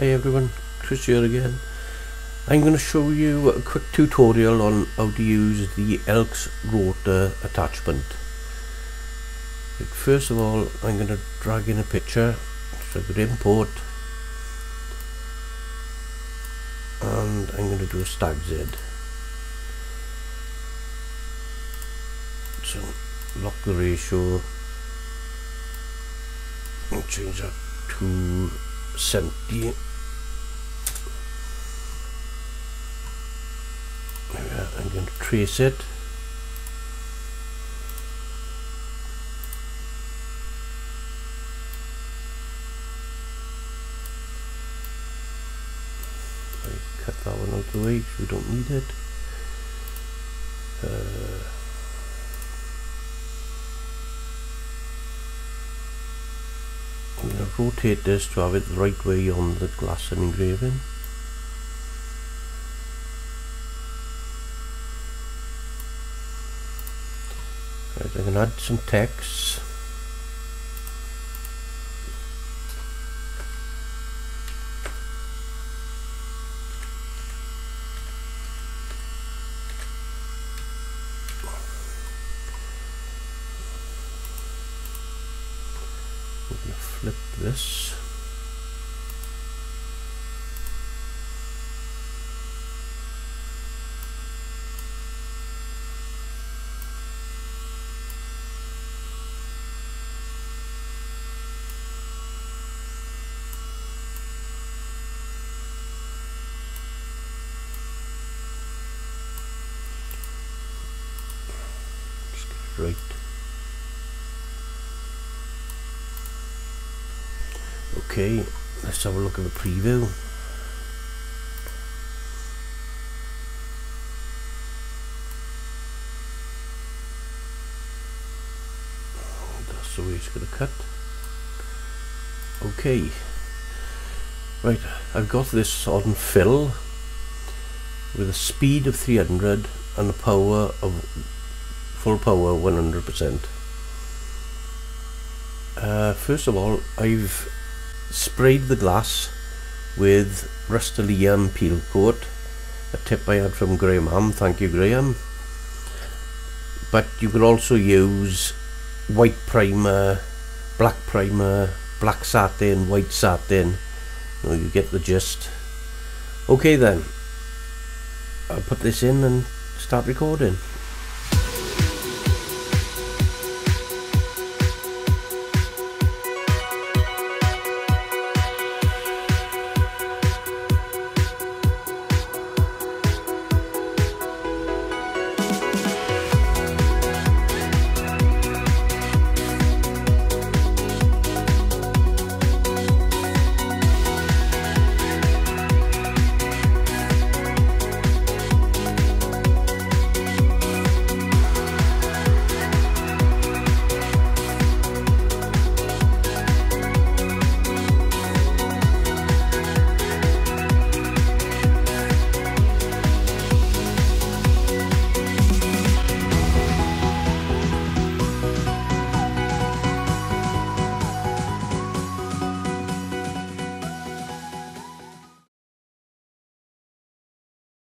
Hi everyone, Chris here again. I'm going to show you a quick tutorial on how to use the Elks rotor attachment. First of all, I'm going to drag in a picture, so I could import, and I'm going to do a Stag Z. So lock the ratio and change that to 70. I'm going to trace it. I cut that one out of the way because we don't need it. I'm going to rotate this to have it the right way on the glass and engraving. Right, I'm going to add some text. Flip this. Just get it right. Okay, let's have a look at the preview. That's the way it's going to cut. Okay, right, I've got this on fill with a speed of 300 and a power of full power 100%. First of all, I've sprayed the glass with Rust-Oleum Peel Coat, a tip I had from Graham Hamm. Thank you, Graham. But you can also use white primer, black satin, white satin. You know, you get the gist. Okay then, I'll put this in and start recording.